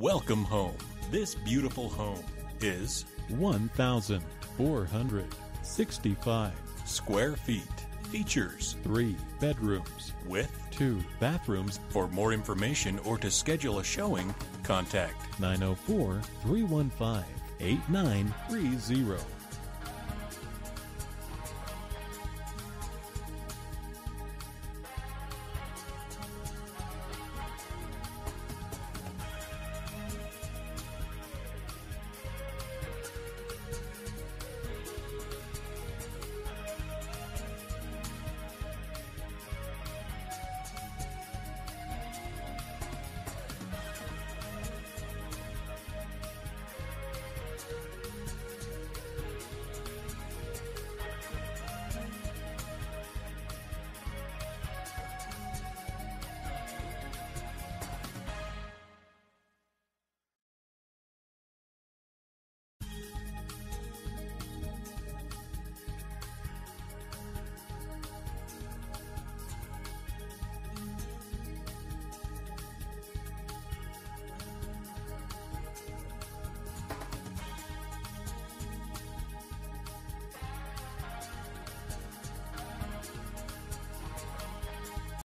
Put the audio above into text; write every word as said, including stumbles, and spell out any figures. Welcome home. This beautiful home is one thousand four hundred sixty-five square feet. Features three bedrooms with two bathrooms. For more information or to schedule a showing, contact nine oh four, three one five, eight nine three zero.